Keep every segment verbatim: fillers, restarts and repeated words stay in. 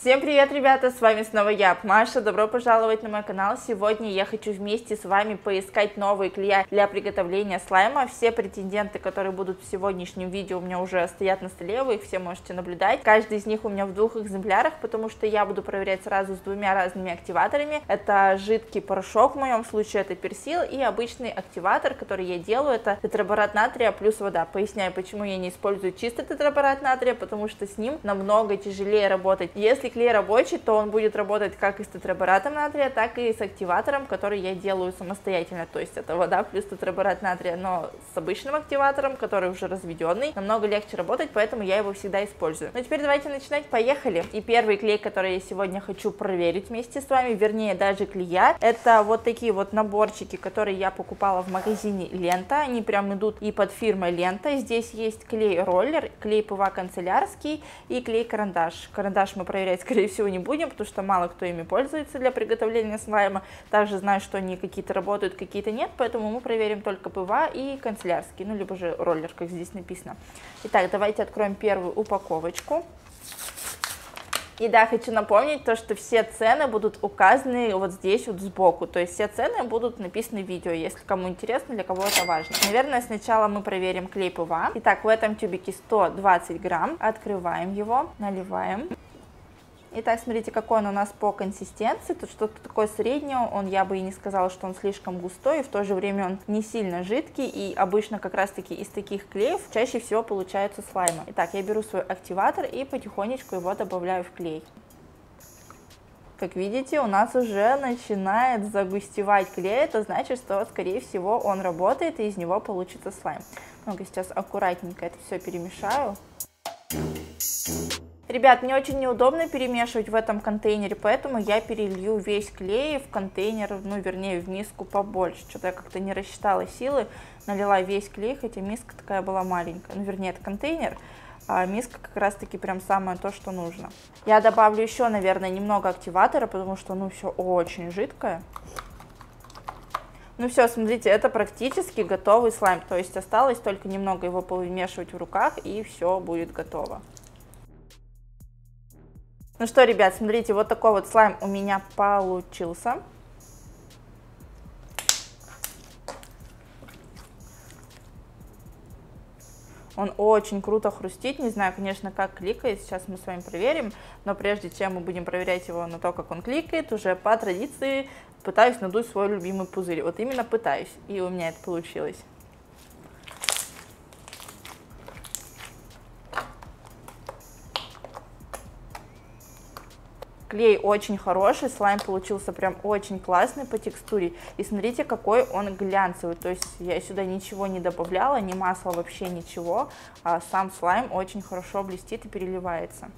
Всем привет, ребята, с вами снова я, Маша, добро пожаловать на мой канал. Сегодня я хочу вместе с вами поискать новые клея для приготовления слайма. Все претенденты, которые будут в сегодняшнем видео, у меня уже стоят на столе, вы их все можете наблюдать. Каждый из них у меня в двух экземплярах, потому что я буду проверять сразу с двумя разными активаторами. Это жидкий порошок, в моем случае это персил, и обычный активатор, который я делаю, это тетраборат натрия плюс вода. Поясняю, почему я не использую чистый тетраборат натрия, потому что с ним намного тяжелее работать. Если клей рабочий, то он будет работать как и с тетраборатом натрия, так и с активатором, который я делаю самостоятельно, то есть это вода плюс тетраборат натрия, но с обычным активатором, который уже разведенный, намного легче работать, поэтому я его всегда использую. Ну теперь давайте начинать, поехали! И первый клей, который я сегодня хочу проверить вместе с вами, вернее даже клея, это вот такие вот наборчики, которые я покупала в магазине Лента, они прям идут и под фирмой Лента, здесь есть клей-роллер, клей ПВА канцелярский и клей-карандаш. Карандаш мы проверяем скорее всего не будем, потому что мало кто ими пользуется для приготовления слайма. Также знаю, что они какие-то работают, какие-то нет, поэтому мы проверим только ПВА и канцелярский, ну либо же роллер, как здесь написано. Итак, давайте откроем первую упаковочку. И да, хочу напомнить то, что все цены будут указаны вот здесь вот сбоку, то есть все цены будут написаны в видео, если кому интересно, для кого это важно. Наверное, сначала мы проверим клей ПВА. Итак, в этом тюбике сто двадцать грамм, открываем его, наливаем. Итак, смотрите, какой он у нас по консистенции, тут что-то такое среднее, он, я бы и не сказала, что он слишком густой, и в то же время он не сильно жидкий, и обычно как раз-таки из таких клеев чаще всего получаются слаймы. Итак, я беру свой активатор и потихонечку его добавляю в клей. Как видите, у нас уже начинает загустевать клей, это значит, что, скорее всего, он работает, и из него получится слайм. Ну, я сейчас аккуратненько это все перемешаю. Ребят, мне очень неудобно перемешивать в этом контейнере, поэтому я перелью весь клей в контейнер, ну вернее в миску побольше. Что-то я как-то не рассчитала силы, налила весь клей, хотя миска такая была маленькая, ну вернее это контейнер. А миска как раз таки прям самое то, что нужно. Я добавлю еще, наверное, немного активатора, потому что ну все очень жидкое. Ну все, смотрите, это практически готовый слайм, то есть осталось только немного его повымешивать в руках и все будет готово. Ну что, ребят, смотрите, вот такой вот слайм у меня получился. Он очень круто хрустит, не знаю, конечно, как кликает, сейчас мы с вами проверим, но прежде чем мы будем проверять его на то, как он кликает, уже по традиции пытаюсь надуть свой любимый пузырь. Вот именно пытаюсь, и у меня это получилось. Клей очень хороший, слайм получился прям очень классный по текстуре. И смотрите, какой он глянцевый. То есть я сюда ничего не добавляла, ни масла, вообще ничего. А сам слайм очень хорошо блестит и переливается.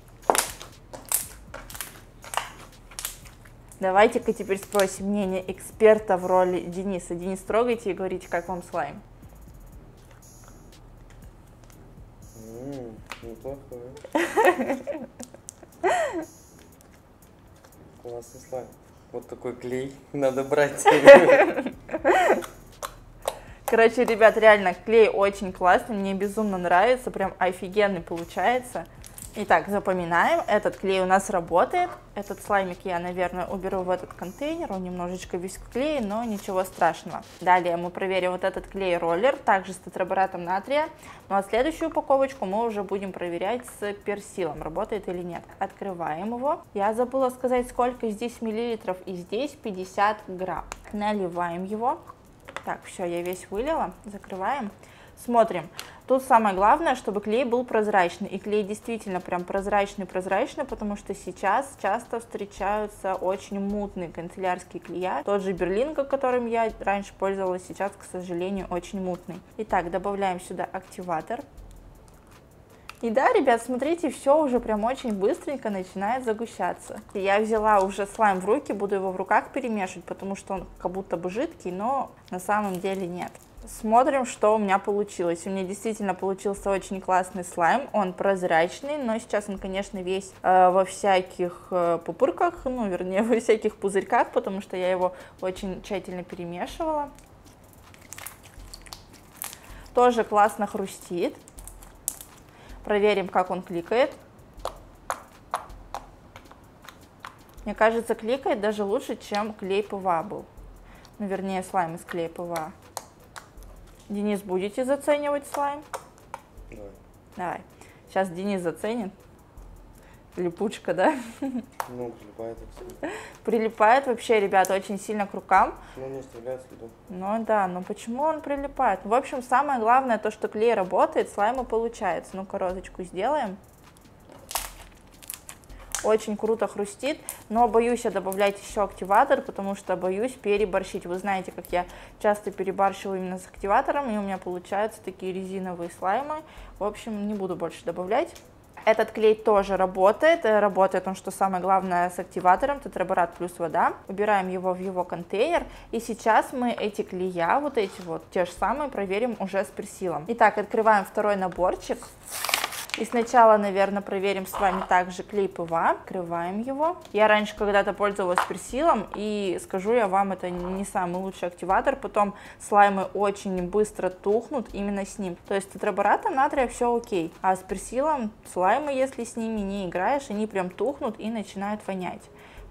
Давайте-ка теперь спросим мнение эксперта в роли Дениса. Денис, трогайте и говорите, как вам слайм. Неплохо. Классный слайм. Вот такой клей надо брать. Короче, ребят, реально клей очень классный, мне безумно нравится, прям офигенный получается. Итак, запоминаем, этот клей у нас работает. Этот слаймик я, наверное, уберу в этот контейнер, он немножечко весь в клее, но ничего страшного. Далее мы проверим вот этот клей-роллер, также с тетраборатом натрия. Ну а следующую упаковочку мы уже будем проверять с персилом, работает или нет. Открываем его. Я забыла сказать, сколько здесь миллилитров, и здесь пятьдесят грамм. Наливаем его. Так, все, я весь вылила, закрываем. Смотрим. Тут самое главное, чтобы клей был прозрачный. И клей действительно прям прозрачный-прозрачный, потому что сейчас часто встречаются очень мутные канцелярские клея. Тот же Берлинка, которым я раньше пользовалась, сейчас, к сожалению, очень мутный. Итак, добавляем сюда активатор. И да, ребят, смотрите, все уже прям очень быстренько начинает загущаться. Я взяла уже слайм в руки, буду его в руках перемешивать, потому что он как будто бы жидкий, но на самом деле нет. Смотрим, что у меня получилось. У меня действительно получился очень классный слайм, он прозрачный, но сейчас он, конечно, весь э, во всяких э, пупырках, ну, вернее, во всяких пузырьках, потому что я его очень тщательно перемешивала. Тоже классно хрустит. Проверим, как он кликает. Мне кажется, кликает даже лучше, чем клей ПВА был. Ну, вернее, слайм из клея ПВА. Денис, будете заценивать слайм? Давай. Давай. Сейчас Денис заценит. Липучка, да? Ну, прилипает абсолютно. Прилипает вообще, ребята, очень сильно к рукам. Ну, не оставляет следов. Ну, да, но почему он прилипает? В общем, самое главное то, что клей работает, слайма получается. Ну-ка, розочку сделаем. Очень круто хрустит, но боюсь я добавлять еще активатор, потому что боюсь переборщить. Вы знаете, как я часто перебарщиваю именно с активатором, и у меня получаются такие резиновые слаймы. В общем, не буду больше добавлять. Этот клей тоже работает. Работает он, что самое главное, с активатором, тетраборат плюс вода. Убираем его в его контейнер. И сейчас мы эти клея, вот эти вот, те же самые, проверим уже с персилом. Итак, открываем второй наборчик. И сначала, наверное, проверим с вами также клей ПВА. Открываем его. Я раньше когда-то пользовалась персилом, и скажу я вам, это не самый лучший активатор. Потом слаймы очень быстро тухнут именно с ним. То есть с тетраборатом натрия все окей. А с персилом слаймы, если с ними не играешь, они прям тухнут и начинают вонять.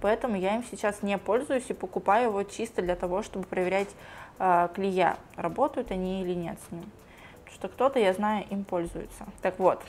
Поэтому я им сейчас не пользуюсь и покупаю его чисто для того, чтобы проверять э, клея, работают они или нет с ним. Что кто-то, я знаю, им пользуется. Так вот,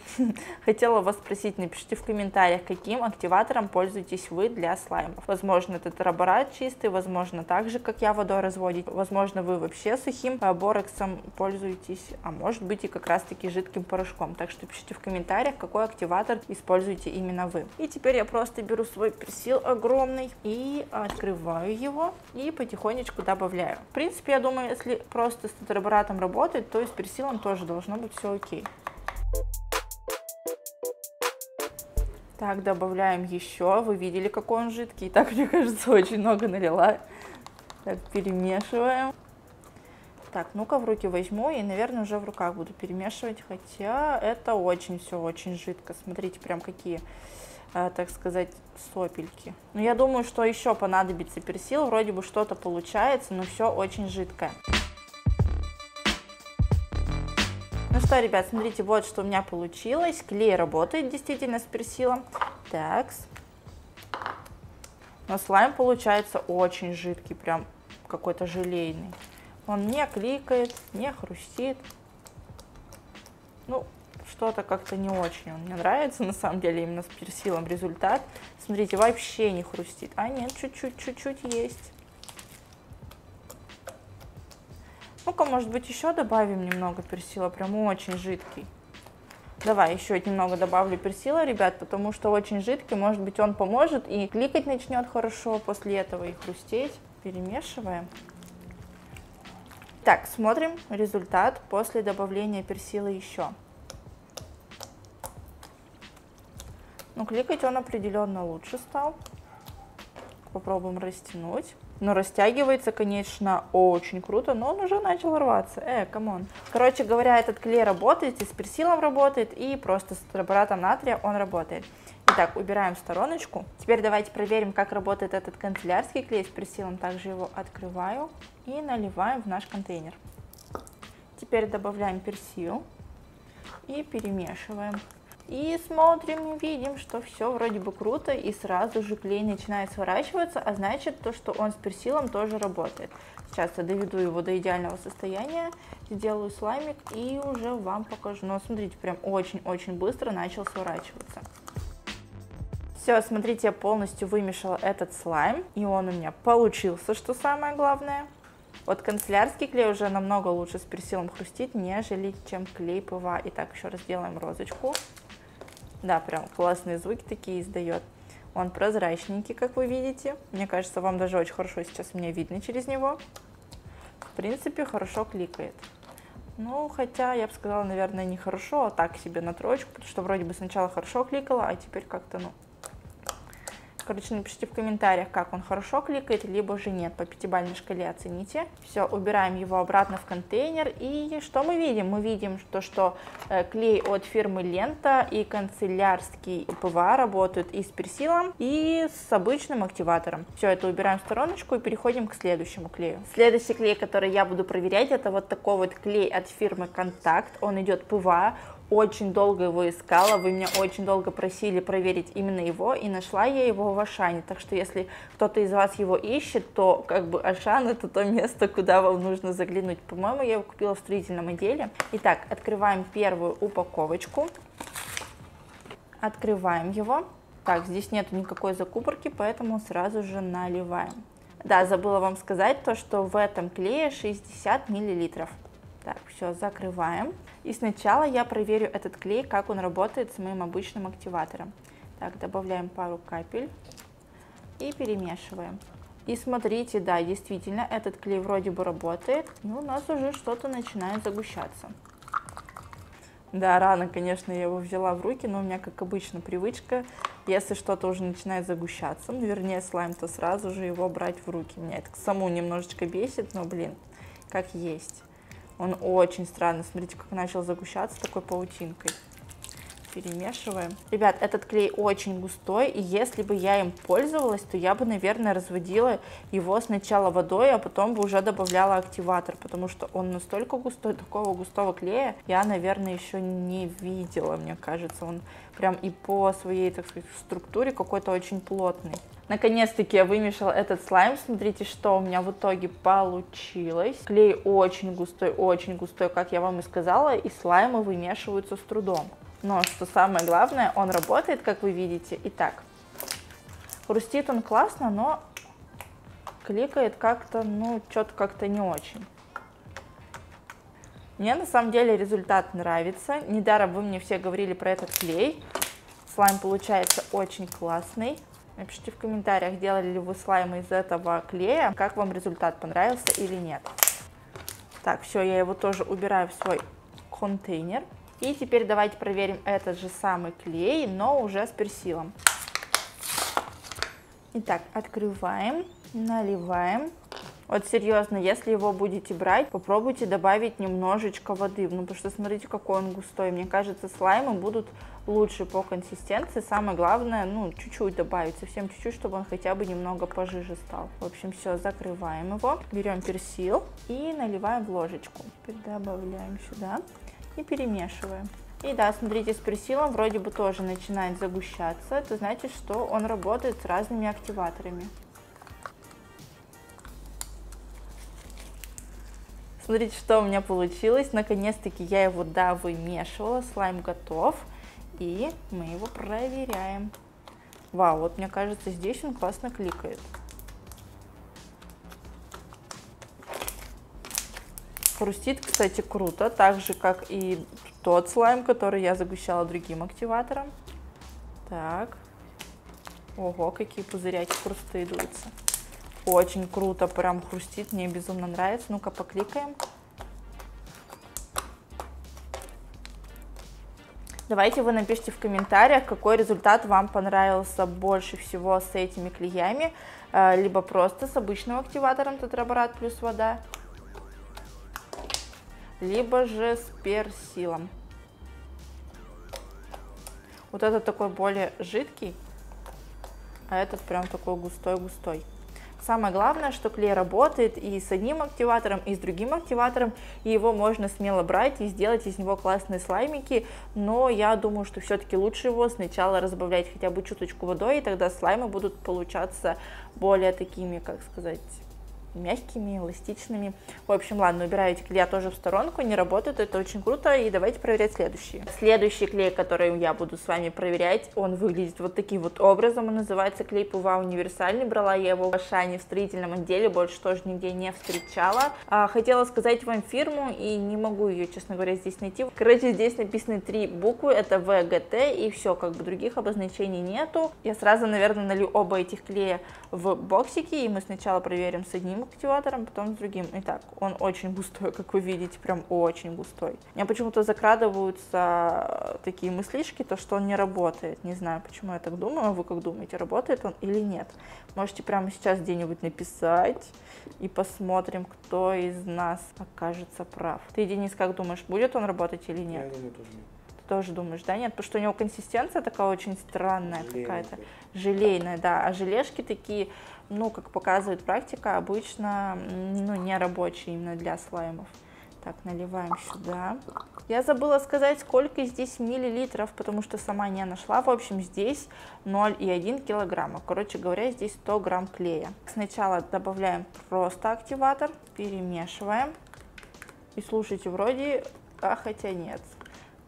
хотела вас спросить, напишите в комментариях, каким активатором пользуетесь вы для слаймов. Возможно, это тетраборат чистый, возможно, так же, как я, водой разводить. Возможно, вы вообще сухим борексом пользуетесь, а может быть и как раз-таки жидким порошком. Так что пишите в комментариях, какой активатор используете именно вы. И теперь я просто беру свой персил огромный и открываю его и потихонечку добавляю. В принципе, я думаю, если просто с тетраборатом работает, то и с персилом тоже тоже должно быть все окей. Так, добавляем еще. Вы видели, какой он жидкий. Так, мне кажется, очень много налила. Так, перемешиваем. Так, ну-ка в руки возьму и, наверное, уже в руках буду перемешивать. Хотя это очень все очень жидко. Смотрите, прям какие, так сказать, сопельки. Но я думаю, что еще понадобится персил. Вроде бы что-то получается, но все очень жидкое. Ну что, ребят, смотрите, вот что у меня получилось. Клей работает действительно с персилом. Такс. Но слайм получается очень жидкий, прям какой-то желейный. Он не кликает, не хрустит. Ну, что-то как-то не очень. Он мне нравится, на самом деле, именно с персилом результат. Смотрите, вообще не хрустит. А нет, чуть-чуть, чуть-чуть есть. Ну-ка, может быть, еще добавим немного персила, прям очень жидкий. Давай еще немного добавлю персила, ребят, потому что очень жидкий, может быть, он поможет и кликать начнет хорошо после этого, и хрустеть. Перемешиваем. Так, смотрим результат после добавления персила еще. Ну, кликать он определенно лучше стал. Попробуем растянуть. Но растягивается, конечно, очень круто, но он уже начал рваться. Э, камон. Короче говоря, этот клей работает, и с персилом работает, и просто с тетраборатом натрия он работает. Итак, убираем в стороночку. Теперь давайте проверим, как работает этот канцелярский клей с персилом. Также его открываю и наливаем в наш контейнер. Теперь добавляем персил и перемешиваем. И смотрим, видим, что все вроде бы круто, и сразу же клей начинает сворачиваться, а значит то, что он с персилом тоже работает. Сейчас я доведу его до идеального состояния, сделаю слаймик и уже вам покажу. Но смотрите, прям очень-очень быстро начал сворачиваться. Все, смотрите, я полностью вымешала этот слайм, и он у меня получился, что самое главное. Вот канцелярский клей уже намного лучше с персилом хрустит, нежели чем клей ПВА. Итак, еще раз делаем розочку. Да, прям классные звуки такие издает. Он прозрачненький, как вы видите. Мне кажется, вам даже очень хорошо сейчас меня видно через него. В принципе, хорошо кликает. Ну, хотя, я бы сказала, наверное, не хорошо, а так себе на троечку, потому что вроде бы сначала хорошо кликала, а теперь как-то, ну... Короче, напишите в комментариях, как он хорошо кликает, либо же нет. По пятибалльной шкале оцените. Все, убираем его обратно в контейнер. И что мы видим? Мы видим то, что клей от фирмы Лента и канцелярский ПВА работают и с персилом, и с обычным активатором. Все это убираем в стороночку и переходим к следующему клею. Следующий клей, который я буду проверять, это вот такой вот клей от фирмы Контакт. Он идет ПВА. очень долго его искала, вы меня очень долго просили проверить именно его, и нашла я его в Ашане. Так что если кто-то из вас его ищет, то как бы Ашан — это то место, куда вам нужно заглянуть. По-моему, я его купила в строительном отделе. Итак, открываем первую упаковочку. Открываем его. Так, здесь нет никакой закупорки, поэтому сразу же наливаем. Да, забыла вам сказать то, что в этом клее шестьдесят миллилитров. Так, все, закрываем. И сначала я проверю этот клей, как он работает с моим обычным активатором. Так, добавляем пару капель и перемешиваем. И смотрите, да, действительно, этот клей вроде бы работает, но у нас уже что-то начинает загущаться. Да, рано, конечно, я его взяла в руки, но у меня, как обычно, привычка, если что-то уже начинает загущаться, ну, вернее, слайм, то сразу же его брать в руки. Меня это саму немножечко бесит, но, блин, как есть. Он очень странно, смотрите, как начал загущаться такой паутинкой. Перемешиваем. Ребят, этот клей очень густой, и если бы я им пользовалась, то я бы, наверное, разводила его сначала водой, а потом бы уже добавляла активатор, потому что он настолько густой, такого густого клея я, наверное, еще не видела, мне кажется. Он прям и по своей, так сказать, структуре какой-то очень плотный. Наконец-таки я вымешала этот слайм. Смотрите, что у меня в итоге получилось. Клей очень густой, очень густой, как я вам и сказала, и слаймы вымешиваются с трудом. Но, что самое главное, он работает, как вы видите. Итак, хрустит он классно, но кликает как-то, ну, что-то как-то не очень. Мне, на самом деле, результат нравится. Недаром вы мне все говорили про этот клей. Слайм получается очень классный. Напишите в комментариях, делали ли вы слаймы из этого клея, как вам результат, понравился или нет. Так, все, я его тоже убираю в свой контейнер. И теперь давайте проверим этот же самый клей, но уже с персилом. Итак, открываем, наливаем. Вот серьезно, если его будете брать, попробуйте добавить немножечко воды. Ну, потому что смотрите, какой он густой. Мне кажется, слаймы будут лучше по консистенции. Самое главное, ну, чуть-чуть добавить, совсем чуть-чуть, чтобы он хотя бы немного пожиже стал. В общем, все, закрываем его. Берем персил и наливаем в ложечку. Теперь добавляем сюда. И перемешиваем. И да, смотрите, с персилом вроде бы тоже начинает загущаться. Это значит, что он работает с разными активаторами. Смотрите, что у меня получилось. Наконец-таки я его, да, вымешивала. Слайм готов. И мы его проверяем. Вау, вот мне кажется, здесь он классно кликает. Хрустит, кстати, круто, так же, как и тот слайм, который я загущала другим активатором. Так. Ого, какие пузыряки хрусты идутся. Очень круто, прям хрустит, мне безумно нравится. Ну-ка, покликаем. Давайте вы напишите в комментариях, какой результат вам понравился больше всего с этими клеями, либо просто с обычным активатором тетраборат плюс вода, либо же с персилом. Вот этот такой более жидкий, а этот прям такой густой-густой. Самое главное, что клей работает и с одним активатором, и с другим активатором, и его можно смело брать и сделать из него классные слаймики, но я думаю, что все-таки лучше его сначала разбавлять хотя бы чуточку водой, и тогда слаймы будут получаться более такими, как сказать, мягкими, эластичными. В общем, ладно, убираю эти клея тоже в сторонку, не работают, это очень круто, и давайте проверять следующие. Следующий клей, который я буду с вами проверять, он выглядит вот таким вот образом, он называется клей ПВА универсальный, брала я его в Ашане в строительном отделе, больше тоже нигде не встречала. А, хотела сказать вам фирму, и не могу ее, честно говоря, здесь найти. Короче, здесь написаны три буквы, это вэ гэ тэ, и все, как бы других обозначений нету. Я сразу, наверное, налью оба этих клея в боксики, и мы сначала проверим с одним активатором, потом с другим. Итак, он очень густой, как вы видите, прям очень густой. У меня почему-то закрадываются такие мыслишки, то что он не работает. Не знаю, почему я так думаю. Вы как думаете, работает он или нет? Можете прямо сейчас где-нибудь написать и посмотрим, кто из нас окажется прав. Ты, Денис, как думаешь, будет он работать или нет? Я думаю, тоже нет. Тоже думаешь, да, нет? Потому что у него консистенция такая очень странная какая-то, желейная, да, а желешки такие, ну, как показывает практика, обычно, ну, не рабочие именно для слаймов. Так, наливаем сюда. Я забыла сказать, сколько здесь миллилитров, потому что сама не нашла. В общем, здесь ноль целых одна десятая килограмма. Короче говоря, здесь сто грамм клея. Сначала добавляем просто активатор, перемешиваем. И слушайте, вроде, а хотя нет,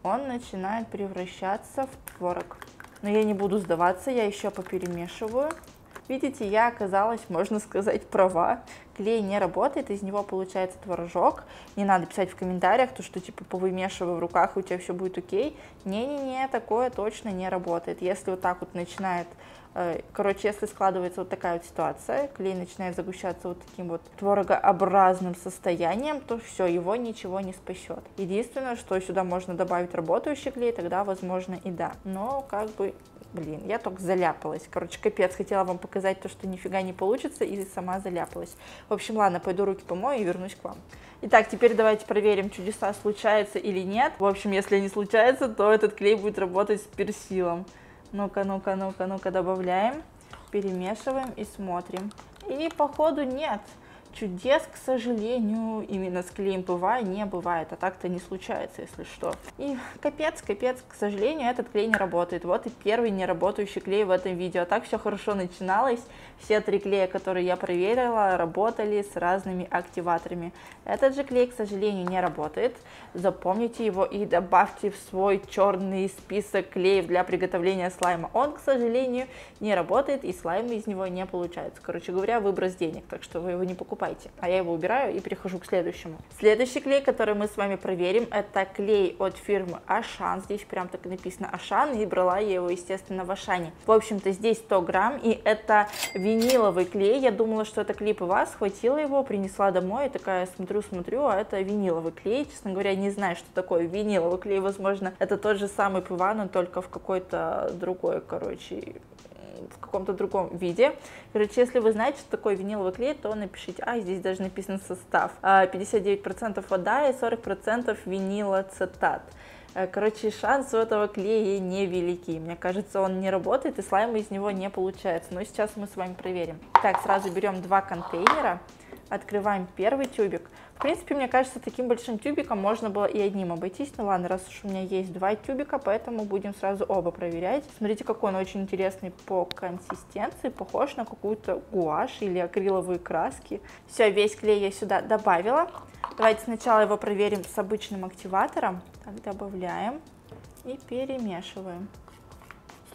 он начинает превращаться в творог. Но я не буду сдаваться, я еще поперемешиваю. Видите, я оказалась, можно сказать, права. Клей не работает, из него получается творожок. Не надо писать в комментариях, то что типа повымешивай в руках, и у тебя все будет окей. Не-не-не, такое точно не работает. Если вот так вот начинает, короче, если складывается вот такая вот ситуация, клей начинает загущаться вот таким вот творогообразным состоянием, то все, его ничего не спасет. Единственное, что сюда можно добавить работающий клей, тогда возможно и да. Но как бы... Блин, я только заляпалась. Короче, капец, хотела вам показать то, что нифига не получится, и сама заляпалась. В общем, ладно, пойду руки помою и вернусь к вам. Итак, теперь давайте проверим, чудеса случаются или нет. В общем, если не случается, то этот клей будет работать с персилом. Ну-ка, ну-ка, ну-ка, ну-ка, добавляем, перемешиваем и смотрим. И походу нет. Чудес, к сожалению, именно с клеем ПВА не бывает, а так-то не случается, если что. И капец, капец, к сожалению, этот клей не работает. Вот и первый неработающий клей в этом видео. А так все хорошо начиналось. Все три клея, которые я проверила, работали с разными активаторами. Этот же клей, к сожалению, не работает. Запомните его и добавьте в свой черный список клеев для приготовления слайма. Он, к сожалению, не работает, и слайм из него не получается. Короче говоря, выброс денег, так что вы его не покупаете. А я его убираю и перехожу к следующему. Следующий клей, который мы с вами проверим, это клей от фирмы Ашан. Здесь прям так написано Ашан, и брала я его, естественно, в Ашане. В общем-то, здесь сто грамм, и это виниловый клей. Я думала, что это клей ПВА, схватила его, принесла домой, и такая смотрю-смотрю, а это виниловый клей. Честно говоря, не знаю, что такое виниловый клей. Возможно, это тот же самый ПВА, но только в какой-то другой, короче... в каком-то другом виде. Короче, если вы знаете, что такое виниловый клей, то напишите. А, здесь даже написан состав. пятьдесят девять процентов вода и сорок процентов винилоцетат. Короче, шанс у этого клея невеликий. Мне кажется, он не работает, и слайм из него не получается. Но сейчас мы с вами проверим. Так, сразу берем два контейнера. Открываем первый тюбик. В принципе, мне кажется, таким большим тюбиком можно было и одним обойтись. Ну ладно, раз уж у меня есть два тюбика, поэтому будем сразу оба проверять. Смотрите, какой он очень интересный по консистенции. Похож на какую-то гуашь или акриловые краски. Все, весь клей я сюда добавила. Давайте сначала его проверим с обычным активатором. Так, добавляем и перемешиваем.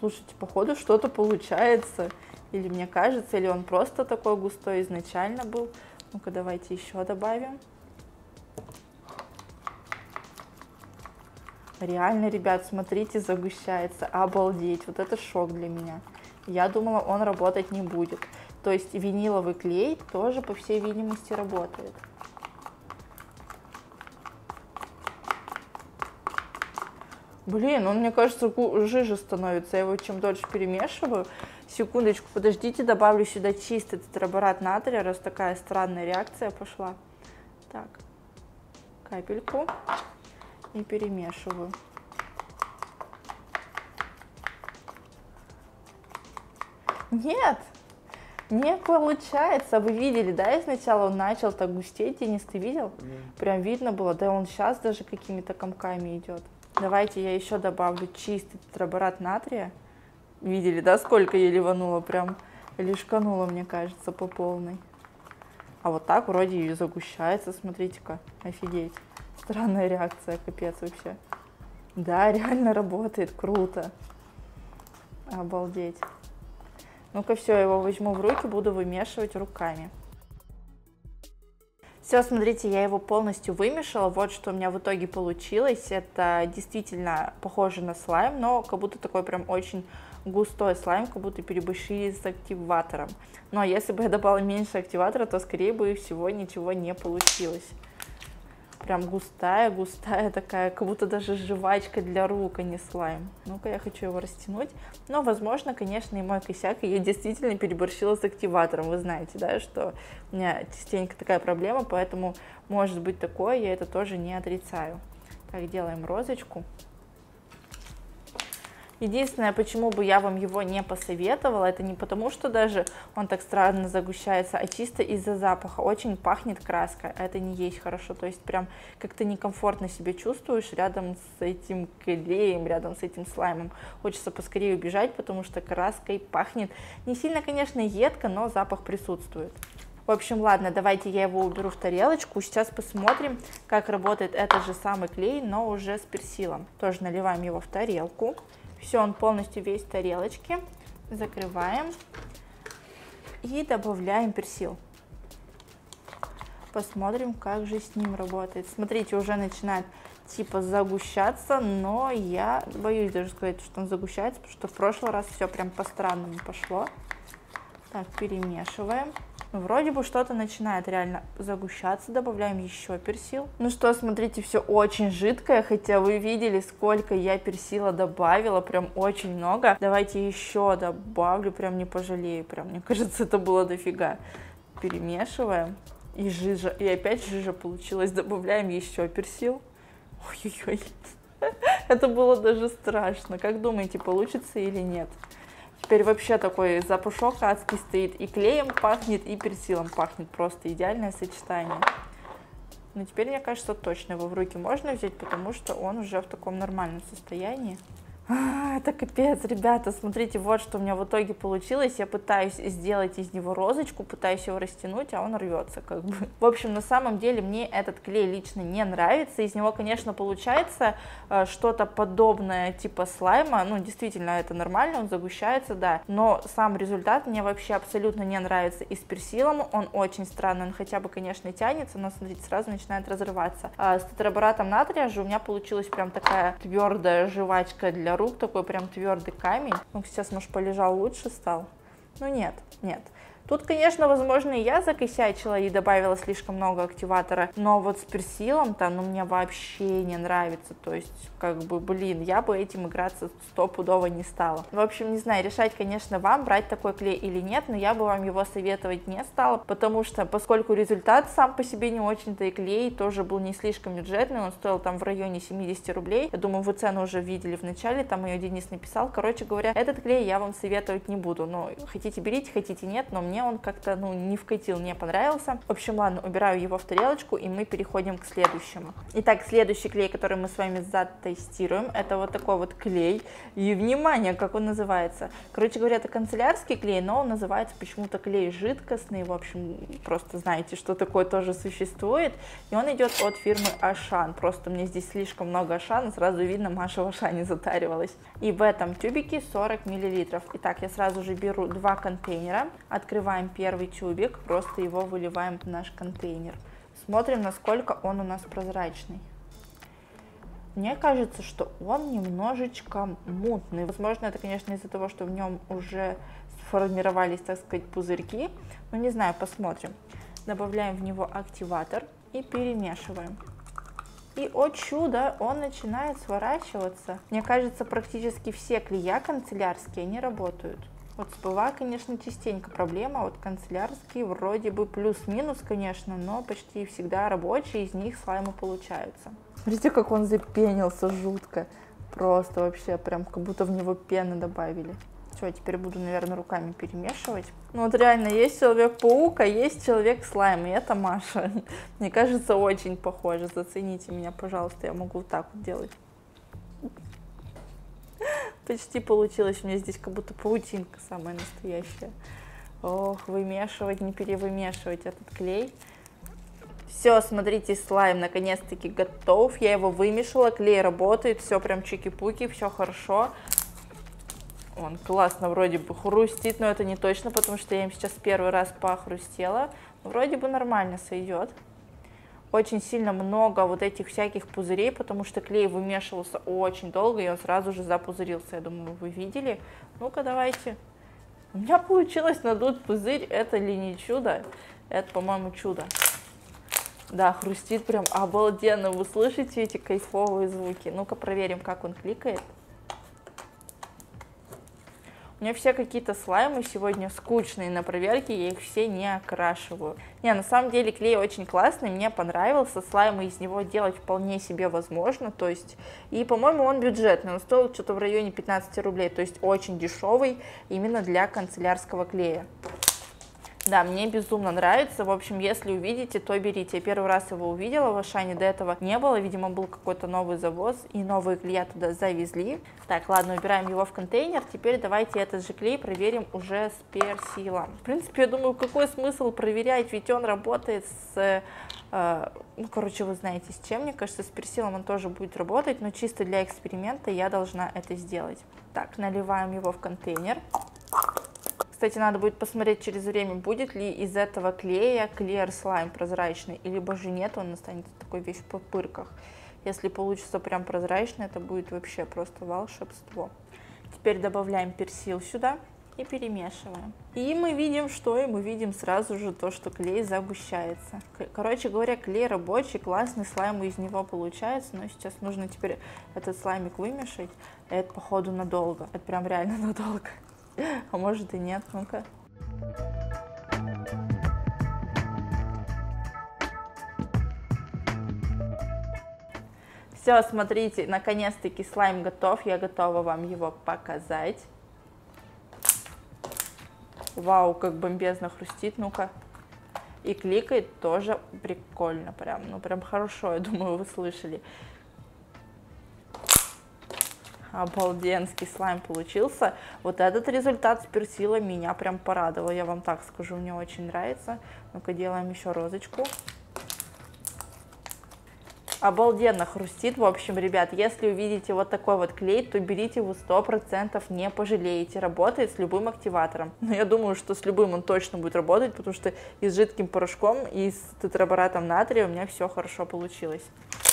Слушайте, походу что-то получается. Или мне кажется, или он просто такой густой изначально был. Ну-ка, давайте еще добавим. Реально, ребят, смотрите, загущается. Обалдеть, вот это шок для меня. Я думала, он работать не будет. То есть виниловый клей тоже, по всей видимости, работает. Блин, он, мне кажется, жиже становится. Я его чем дольше перемешиваю. Секундочку, подождите, добавлю сюда чистый тетраборат натрия, раз такая странная реакция пошла. Так, капельку и перемешиваю. Нет, не получается. Вы видели, да, я сначала он начал так густеть, Денис, ты видел? Прям видно было, да он сейчас даже какими-то комками идет. Давайте я еще добавлю чистый тетраборат натрия. Видели, да, сколько я ливанула, прям лишканула, мне кажется, по полной. А вот так вроде и загущается, смотрите-ка, офигеть. Странная реакция, капец вообще. Да, реально работает, круто. Обалдеть. Ну-ка, все, я его возьму в руки, буду вымешивать руками. Все, смотрите, я его полностью вымешала, вот что у меня в итоге получилось. Это действительно похоже на слайм, но как будто такой прям очень густой слайм, как будто переборщили с активатором. Но если бы я добавила меньше активатора, то скорее бы всего ничего не получилось. Прям густая, густая такая, как будто даже жвачка для рук, а не слайм. Ну-ка, я хочу его растянуть. Но, возможно, конечно, и мой косяк, и я действительно переборщила с активатором. Вы знаете, да, что у меня частенько такая проблема, поэтому может быть такое, я это тоже не отрицаю. Так, делаем розочку. Единственное, почему бы я вам его не посоветовала, это не потому, что даже он так странно загущается, а чисто из-за запаха. Очень пахнет краской, а это не есть хорошо. То есть прям как-то некомфортно себя чувствуешь рядом с этим клеем, рядом с этим слаймом. Хочется поскорее убежать, потому что краской пахнет. Не сильно, конечно, едко, но запах присутствует. В общем, ладно, давайте я его уберу в тарелочку. Сейчас посмотрим, как работает этот же самый клей, но уже с персилом. Тоже наливаем его в тарелку. Все, он полностью весь в тарелочке. Закрываем. И добавляем персил. Посмотрим, как же с ним работает. Смотрите, уже начинает типа загущаться, но я боюсь даже сказать, что он загущается, потому что в прошлый раз все прям по-странному пошло. Так, перемешиваем. Вроде бы что-то начинает реально загущаться, добавляем еще персил. Ну что, смотрите, все очень жидкое, хотя вы видели, сколько я персила добавила, прям очень много. Давайте еще добавлю, прям не пожалею, прям, мне кажется, это было дофига. Перемешиваем, и жижа, и опять жижа получилась, добавляем еще персил. Ой-ой-ой, это было даже страшно, как думаете, получится или нет? Теперь вообще такой запашок адский стоит, и клеем пахнет, и персилом пахнет, просто идеальное сочетание. Но теперь, мне кажется, точно его в руки можно взять, потому что он уже в таком нормальном состоянии. А, это капец, ребята, смотрите, вот что у меня в итоге получилось. Я пытаюсь сделать из него розочку, пытаюсь его растянуть, а он рвется как бы. В общем, на самом деле мне этот клей лично не нравится. Из него, конечно, получается что-то подобное типа слайма. Ну, действительно, это нормально, он загущается, да. Но сам результат мне вообще абсолютно не нравится. И с персилом он очень странный. Он хотя бы, конечно, тянется, но, смотрите, сразу начинает разрываться. А с тетраборатом натрия же у меня получилась прям такая твердая жвачка для рук, такой прям твердый камень. Ну, сейчас, может, полежал, лучше стал. Ну, нет, нет. Тут, конечно, возможно, и я закосячила и добавила слишком много активатора, но вот с персилом-то, ну, мне вообще не нравится, то есть, как бы, блин, я бы этим играться стопудово не стала. В общем, не знаю, решать, конечно, вам, брать такой клей или нет, но я бы вам его советовать не стала, потому что, поскольку результат сам по себе не очень-то, и клей тоже был не слишком бюджетный, он стоил там в районе семидесяти рублей, я думаю, вы цену уже видели в начале, там ее Денис написал, короче говоря, этот клей я вам советовать не буду, но хотите берите, хотите нет, но мне он как-то, ну, не вкатил, не понравился. В общем, ладно, убираю его в тарелочку, и мы переходим к следующему. Итак, следующий клей, который мы с вами затестируем, это вот такой вот клей. И, внимание, как он называется. Короче говоря, это канцелярский клей, но он называется почему-то клей жидкостный. В общем, просто знаете, что такое тоже существует. И он идет от фирмы Ашан. Просто мне здесь слишком много Ашана, сразу видно, Маша в Ашане затаривалась. И в этом тюбике сорок миллилитров. Итак, я сразу же беру два контейнера, открываю первый тюбик, просто его выливаем в наш контейнер. Смотрим, насколько он у нас прозрачный. Мне кажется, что он немножечко мутный. Возможно, это, конечно, из-за того, что в нем уже сформировались, так сказать, пузырьки. Но не знаю, посмотрим. Добавляем в него активатор и перемешиваем. И, о чудо, он начинает сворачиваться. Мне кажется, практически все клея канцелярские, они работают. Вот с ПВА, конечно, частенько проблема, вот канцелярские вроде бы плюс-минус, конечно, но почти всегда рабочие, из них слаймы получаются. Смотрите, как он запенился жутко, просто вообще прям как будто в него пены добавили. Все, теперь буду, наверное, руками перемешивать. Ну вот реально, есть Человек-паук, а есть Человек-слайм, и это Маша. Мне кажется, очень похоже, зацените меня, пожалуйста, я могу вот так вот делать. Почти получилось, у меня здесь как будто паутинка самая настоящая. Ох, вымешивать, не перевымешивать этот клей. Все, смотрите, слайм наконец-таки готов. Я его вымешала, клей работает, все прям чики-пуки, все хорошо. Он классно вроде бы хрустит, но это не точно, потому что я им сейчас первый раз похрустела. Вроде бы нормально сойдет. Очень сильно много вот этих всяких пузырей, потому что клей вымешивался очень долго, и он сразу же запузырился. Я думаю, вы видели. Ну-ка, давайте. У меня получилось надуть пузырь. Это ли не чудо? Это, по-моему, чудо. Да, хрустит прям обалденно. Вы слышите эти кайфовые звуки? Ну-ка, проверим, как он кликает. У меня все какие-то слаймы сегодня скучные на проверке, я их все не окрашиваю. Не, на самом деле клей очень классный, мне понравился, слаймы из него делать вполне себе возможно, то есть, и, по-моему, он бюджетный, он стоил что-то в районе пятнадцати рублей, то есть очень дешевый именно для канцелярского клея. Да, мне безумно нравится, в общем, если увидите, то берите. Я первый раз его увидела в Ашане, до этого не было, видимо, был какой-то новый завоз, и новые клея туда завезли. Так, ладно, убираем его в контейнер, теперь давайте этот же клей проверим уже с персилом. В принципе, я думаю, какой смысл проверять, ведь он работает с... Э, ну, короче, вы знаете, с чем, мне кажется, с персилом он тоже будет работать, но чисто для эксперимента я должна это сделать. Так, наливаем его в контейнер. Кстати, надо будет посмотреть через время, будет ли из этого клея клеер слайм прозрачный, либо же нет, он останется такой весь в пупырках. Если получится прям прозрачный, это будет вообще просто волшебство. Теперь добавляем персил сюда и перемешиваем. И мы видим что? И мы видим сразу же то, что клей загущается. Короче говоря, клей рабочий, классный, слайм из него получается, но сейчас нужно теперь этот слаймик вымешать. Это, походу, надолго, это прям реально надолго. А может и нет, ну-ка. Все, смотрите, наконец-таки слайм готов, я готова вам его показать. Вау, как бомбезно хрустит, ну-ка. И кликает тоже прикольно, прям, ну прям хорошо, я думаю, вы слышали. Обалденский слайм получился. Вот этот результат с персила меня прям порадовал, я вам так скажу, мне очень нравится. Ну-ка, делаем еще розочку. Обалденно хрустит, в общем, ребят, если увидите вот такой вот клей, то берите его сто процентов, не пожалеете, работает с любым активатором. Но я думаю, что с любым он точно будет работать, потому что и с жидким порошком, и с тетраборатом натрия у меня все хорошо получилось.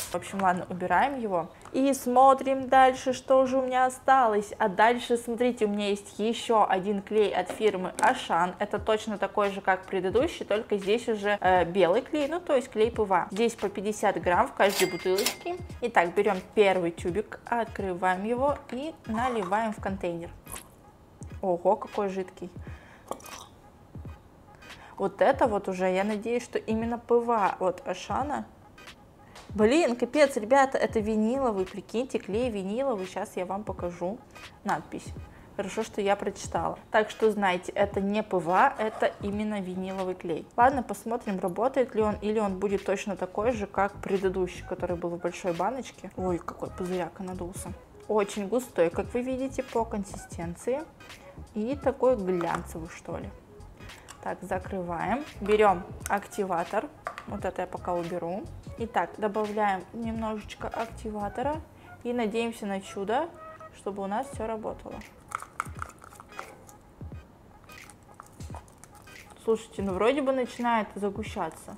В общем, ладно, убираем его и смотрим дальше, что же у меня осталось. А дальше, смотрите, у меня есть еще один клей от фирмы Ашан. Это точно такой же, как предыдущий, только здесь уже э, белый клей, ну то есть клей ПВА. Здесь по пятьдесят грамм в каждой бутылочке. Итак, берем первый тюбик, открываем его и наливаем в контейнер. Ого, какой жидкий. Вот это вот уже, я надеюсь, что именно ПВА от Ашана. Блин, капец, ребята, это виниловый, прикиньте, клей виниловый, сейчас я вам покажу надпись. Хорошо, что я прочитала. Так что, знаете, это не ПВА, это именно виниловый клей. Ладно, посмотрим, работает ли он, или он будет точно такой же, как предыдущий, который был в большой баночке. Ой, какой пузыряк надулся. Очень густой, как вы видите, по консистенции. И такой глянцевый, что ли. Так, закрываем. Берем активатор. Вот это я пока уберу. Итак, добавляем немножечко активатора и надеемся на чудо, чтобы у нас все работало. Слушайте, ну вроде бы начинает загущаться.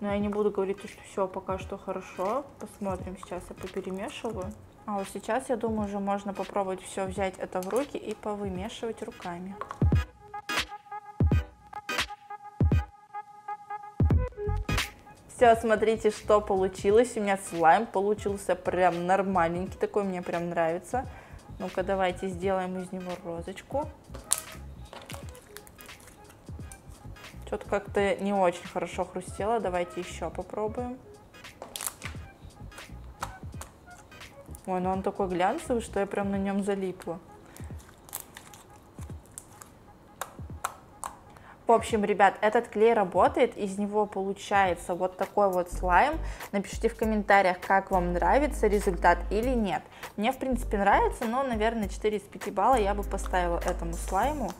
Но я не буду говорить, что все пока что хорошо. Посмотрим, сейчас я поперемешиваю. А вот сейчас, я думаю, уже можно попробовать все взять это в руки и повымешивать руками. Все, смотрите, что получилось. У меня слайм получился прям нормальненький такой, мне прям нравится. Ну-ка, давайте сделаем из него розочку. Что-то как-то не очень хорошо хрустело. Давайте еще попробуем. Ой, ну он такой глянцевый, что я прям на нем залипла. В общем, ребят, этот клей работает, из него получается вот такой вот слайм. Напишите в комментариях, как вам нравится результат или нет. Мне, в принципе, нравится, но, наверное, четыре из пяти балла я бы поставила этому слайму.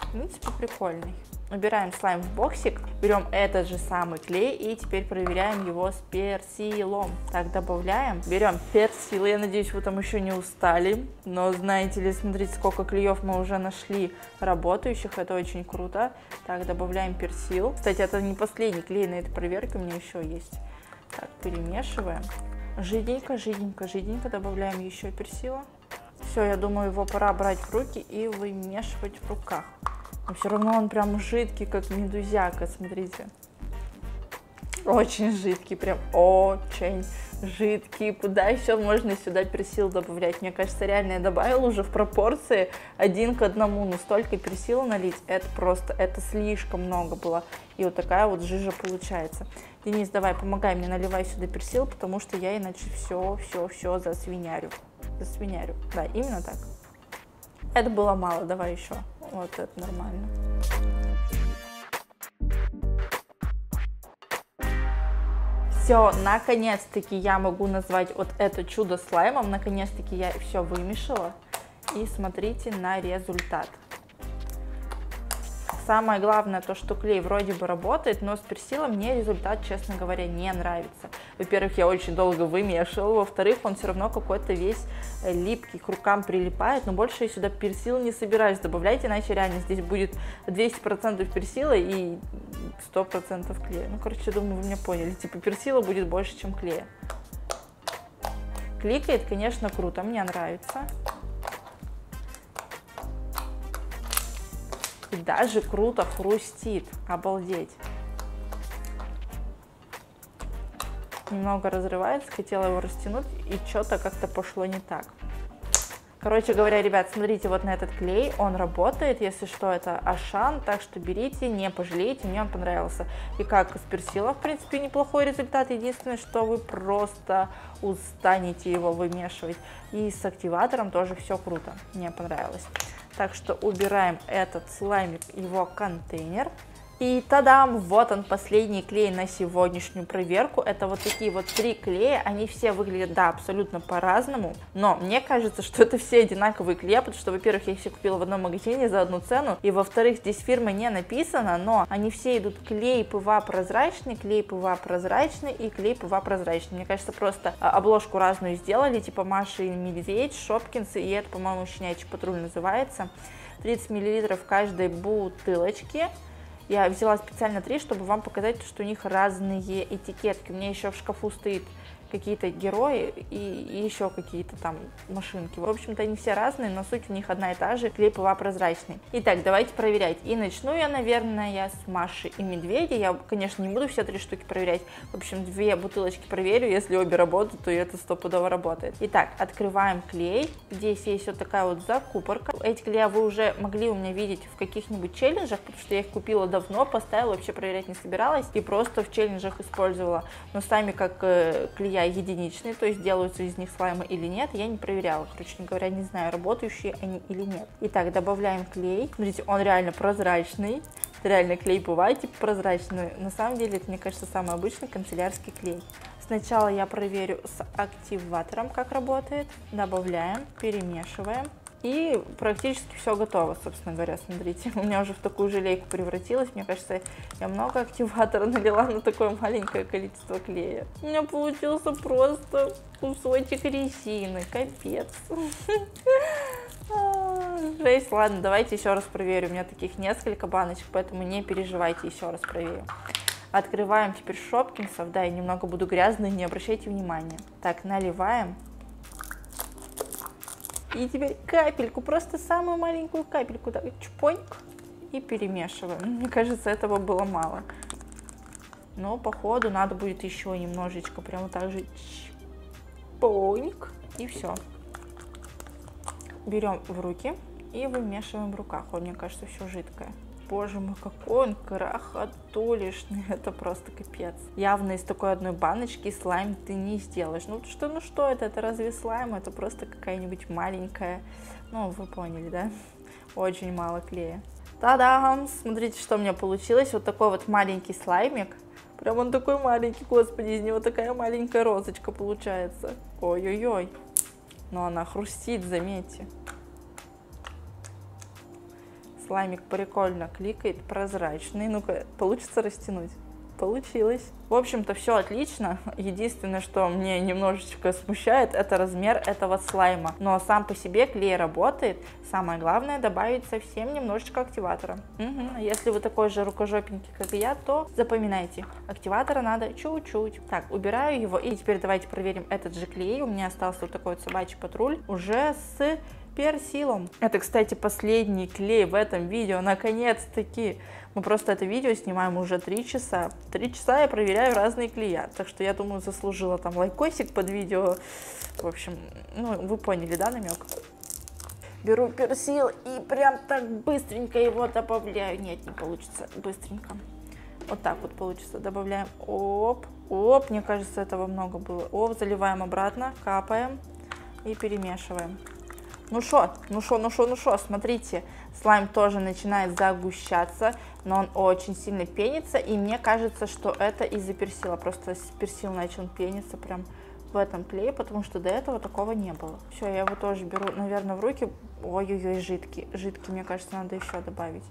В принципе, прикольный. Убираем слайм в боксик, берем этот же самый клей и теперь проверяем его с персилом. Так, добавляем, берем персил, я надеюсь, вы там еще не устали, но знаете ли, смотрите, сколько клеев мы уже нашли работающих, это очень круто. Так, добавляем персил, кстати, это не последний клей на этой проверке, у меня еще есть. Так, перемешиваем, жиденько, жиденько, жиденько, добавляем еще персила. Все, я думаю, его пора брать в руки и вымешивать в руках. Но все равно он прям жидкий, как медузяка, смотрите. О, очень жидкий, прям очень жидкий. Куда еще можно сюда персил добавлять? Мне кажется, реально я добавила уже в пропорции один к одному, но столько персила налить, это просто, это слишком много было. И вот такая вот жижа получается. Денис, давай, помогай мне, наливай сюда персил, потому что я иначе все, все, все засвинярю. Засвинярю, да, именно так. Это было мало, давай еще. Вот это нормально. Все, наконец-таки я могу назвать вот это чудо слаймом. Наконец-таки я все вымешала. И смотрите на результат. Самое главное то, что клей вроде бы работает, но с персилом мне результат, честно говоря, не нравится. Во-первых, я очень долго вымешивала, во-вторых, он все равно какой-то весь липкий, к рукам прилипает, но больше я сюда персил не собираюсь добавлять, иначе реально здесь будет двести процентов персила и сто процентов клея. Ну, короче, думаю, вы меня поняли, типа персила будет больше, чем клея. Кликает, конечно, круто, мне нравится. И даже круто хрустит. Обалдеть. Немного разрывается. Хотела его растянуть. И что-то как-то пошло не так. Короче говоря, ребят, смотрите вот на этот клей. Он работает. Если что, это Ашан. Так что берите, не пожалеете. Мне он понравился. И как из персила, в принципе, неплохой результат. Единственное, что вы просто устанете его вымешивать. И с активатором тоже все круто. Мне понравилось. Так что убираем этот слаймик, его контейнер. И тадам, вот он, последний клей на сегодняшнюю проверку. Это вот такие вот три клея, они все выглядят, да, абсолютно по-разному. Но мне кажется, что это все одинаковые клеи, потому что, во-первых, я их все купила в одном магазине за одну цену. И, во-вторых, здесь фирма не написана, но они все идут клей ПВА прозрачный, клей ПВА прозрачный и клей ПВА прозрачный. Мне кажется, просто обложку разную сделали, типа Маша и Медведь, Шопкинс, и это, по-моему, щенячий патруль называется. тридцать миллилитров в каждой бутылочке. Я взяла специально три, чтобы вам показать, что у них разные этикетки. У меня еще в шкафу стоит какие-то герои и, и еще какие-то там машинки. В общем-то, они все разные, но суть у них одна и та же. Клей ПВА прозрачный. Итак, давайте проверять. И начну я, наверное, я с Маши и Медведя. Я, конечно, не буду все три штуки проверять. В общем, две бутылочки проверю. Если обе работают, то это стопудово работает. Итак, открываем клей. Здесь есть вот такая вот закупорка. Эти клея вы уже могли у меня видеть в каких-нибудь челленджах, потому что я их купила давно, поставила, вообще проверять не собиралась. И просто в челленджах использовала. Но сами как клея единичные, то есть делаются из них слаймы или нет, я не проверяла, короче говоря, не знаю, работающие они или нет. Итак, добавляем клей, смотрите, он реально прозрачный, реально клей бывает типа прозрачный, на самом деле это, мне кажется, самый обычный канцелярский клей. Сначала я проверю с активатором, как работает, добавляем, перемешиваем. И практически все готово, собственно говоря, смотрите. У меня уже в такую желейку превратилась. Мне кажется, я много активатора налила на такое маленькое количество клея. У меня получился просто кусочек резины. Капец. Жесть, ладно, давайте еще раз проверю. У меня таких несколько баночек, поэтому не переживайте, еще раз проверю. Открываем теперь Шопкинсов. Да, я немного буду грязной, не обращайте внимания. Так, наливаем. И теперь капельку, просто самую маленькую капельку, так, чпоньк, и перемешиваем. Мне кажется, этого было мало. Но, походу, надо будет еще немножечко, прямо так же чпоньк, и все. Берем в руки и вымешиваем в руках. Он, мне кажется, все жидкое. Боже мой, какой он крохотулишный, это просто капец. Явно из такой одной баночки слайм ты не сделаешь. Ну что, ну что это, это разве слайм, это просто какая-нибудь маленькая, ну вы поняли, да? Очень мало клея. Та-дам! Смотрите, что у меня получилось, вот такой вот маленький слаймик. Прям он такой маленький, господи, из него такая маленькая розочка получается. Ой-ой-ой, но она хрустит, заметьте. Слаймик прикольно кликает, прозрачный. Ну-ка, получится растянуть? Получилось. В общем-то, все отлично. Единственное, что мне немножечко смущает, это размер этого слайма. Но сам по себе клей работает. Самое главное, добавить совсем немножечко активатора. Угу. Если вы такой же рукожопенький, как и я, то запоминайте. Активатора надо чуть-чуть. Так, убираю его. И теперь давайте проверим этот же клей. У меня остался вот такой вот собачий патруль. Уже с персилом. Это, кстати, последний клей в этом видео, наконец-таки. Мы просто это видео снимаем уже три часа. три часа я проверяю разные клея. Так что, я думаю, заслужила там лайкосик под видео. В общем, ну, вы поняли, да, намек? Беру персил и прям так быстренько его добавляю. Нет, не получится быстренько. Вот так вот получится. Добавляем. Оп, оп. Мне кажется, этого много было. Оп, заливаем обратно, капаем и перемешиваем. Ну шо, ну шо, ну шо, ну шо, смотрите, слайм тоже начинает загущаться, но он очень сильно пенится, и мне кажется, что это из-за персила, просто персил начал пениться прям в этом клее, потому что до этого такого не было. Все, я его тоже беру, наверное, в руки, ой-ой-ой, жидкий, жидкий, мне кажется, надо еще добавить,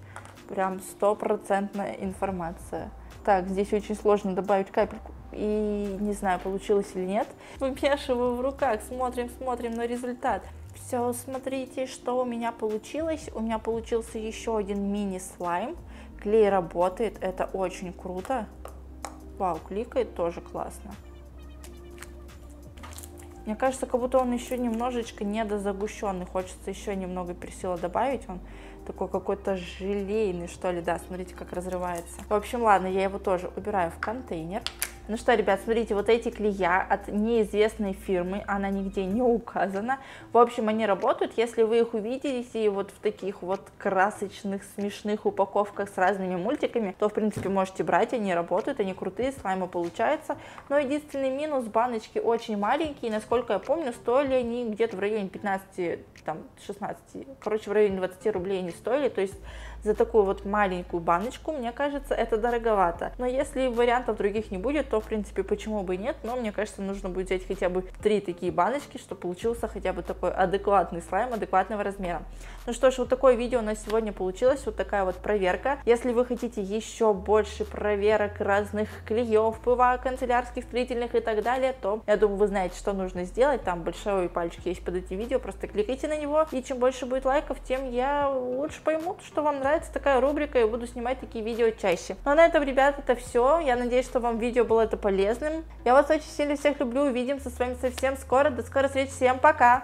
прям стопроцентная информация. Так, здесь очень сложно добавить капельку. И не знаю, получилось или нет. Вымешиваю в руках, смотрим, смотрим на результат. Все, смотрите, что у меня получилось. У меня получился еще один мини-слайм. Клей работает, это очень круто. Вау, кликает, тоже классно. Мне кажется, как будто он еще немножечко недозагущенный. Хочется еще немного персила добавить. Он такой какой-то желейный, что ли. Да, смотрите, как разрывается. В общем, ладно, я его тоже убираю в контейнер. Ну что, ребят, смотрите, вот эти клея от неизвестной фирмы, она нигде не указана. В общем, они работают, если вы их увидите, и вот в таких вот красочных, смешных упаковках с разными мультиками, то, в принципе, можете брать, они работают, они крутые, слаймы получаются. Но единственный минус, баночки очень маленькие, насколько я помню, стоили они где-то в районе пятнадцати, там, шестнадцати, короче, в районе двадцати рублей они стоили, то есть за такую вот маленькую баночку, мне кажется, это дороговато. Но если вариантов других не будет, то, в принципе, почему бы и нет, но мне кажется, нужно будет взять хотя бы три такие баночки, чтобы получился хотя бы такой адекватный слайм, адекватного размера. Ну что ж, вот такое видео на сегодня получилось, вот такая вот проверка. Если вы хотите еще больше проверок разных клеев, ПВА, канцелярских, строительных и так далее, то, я думаю, вы знаете, что нужно сделать, там большой пальчик есть под этим видео, просто кликайте на него, и чем больше будет лайков, тем я лучше пойму, что вам нравится такая рубрика, и буду снимать такие видео чаще. Ну а на этом, ребят, это все, я надеюсь, что вам видео было это полезным. Я вас очень сильно всех люблю. Увидимся с вами совсем скоро. До скорой встречи. Всем пока!